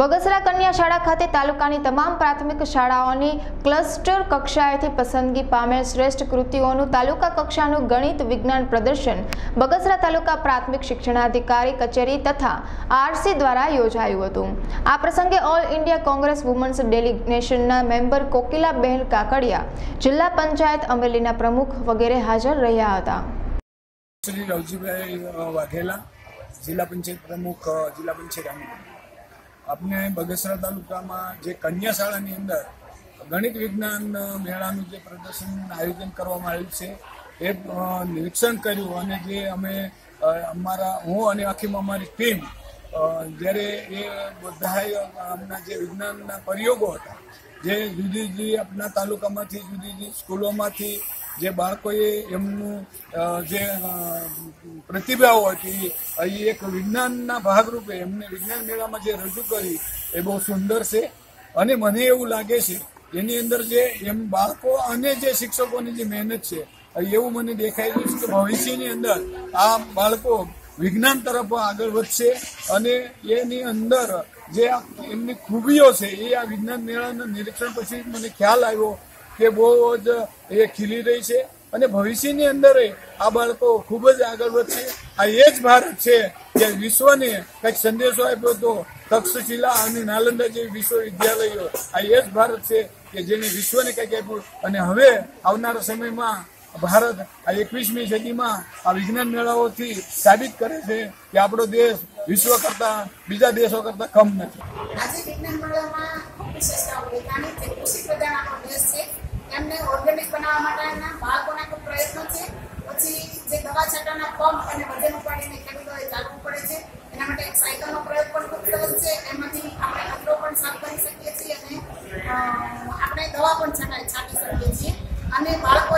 બગસરા કન્યા શાળા ખાતે તાલુકાની તમામ પ્રાથમિક શાળાઓની ક્લસ્ટર કક્ષાએથી પસંદગી પામેલ શ્રેષ્ઠ કૃતિઓનું તાલુકા કક્ષાનું ગણિત વિજ્ઞાન પ્રદર્શન બગસરા તાલુકા પ્રાથમિક શિક્ષણાધિકારી કચેરી તથા આરસી દ્વારા યોજાયું હતું। આ પ્રસંગે ઓલ ઇન્ડિયા કોંગ્રેસ વુમન્સ ડેલિગેશનના મેમ્બર કોકિલા બહેલ કાકડિયા, જિલ્લા પંચાયત અમરેલીના પ્રમુખ વગેરે હાજર રહ્યા હતા। શ્રી રવજીભાઈ વાઘેલા, જિલ્લા પંચાયત પ્રમુખ, જિલ્લા પંચાયત। अपने बगसरा तालुका में जे कन्या शाला अंदर गणित विज्ञान मेला प्रदर्शन आयोजन कर निरीक्षण करू। हूँ आखी में अमरी टीम जयरे ये बधाई विज्ञान प्रयोगों जे जुदी जुदी अपना तालुका में जुदी जुदी स्कूलों में जे बाळकोए एमनु जे प्रतिभाओ हती एक विज्ञानना भागरूपे एमने विज्ञान मेळामां जे रजू करी ए बहु सुंदर छे। अने मने एवुं लागे छे एनी अंदर जे एम बाळको अने जे शिक्षकोनी जे मेहनत छे एवुं मने देखाय रह्युं छे के भविष्यनी अंदर आ बाळको विज्ञान तरफ आगळ वधशे अने एनी अंदर जे एमनी खूबीओ छे ए आ विज्ञान मेळाना निरीक्षण पछी मने ख्याल आव्यो के बहुज ये खीली रही है और भविष्य अंदर आ बाळको खूबज आगे बढ़े। आ एज भारत है जे विश्व ने कई संदेशों आप्यो तो तक्षशिला और नालंदा जेवी विश्वविद्यालय आ एज भारत है कि जेने विश्व ने कई आप्यु। अने हवे आवनारा समय में भारत आ 21મી સદીમાં आ विज्ञान मेळाओथी साबित करे छे कि आपणो देश विश्व करता बीजा देशों करता कम नथी। आजे विज्ञान मेळामां खूब विशेषताओ विज्ञानिक ते कृषि प्रधान आपणो देश छे। એમને ઓર્ગેનિક બનાવવા માટેના ભાગોના ખૂબ પ્રયત્નો છે, પછી જે દવા છાંટવાના પંપ અને વજન ઉપાડીને ખેડૂતોએ ચાલવું પડે છે એના માટે એક સાયકલનો પ્રયોગ પણ ખૂબ થયો છે। એમાંથી આપણે કચરો પણ સાફ કરી શકીએ છીએ અને આપણે દવા પણ છાંટી શકીએ છીએ અને બાળકો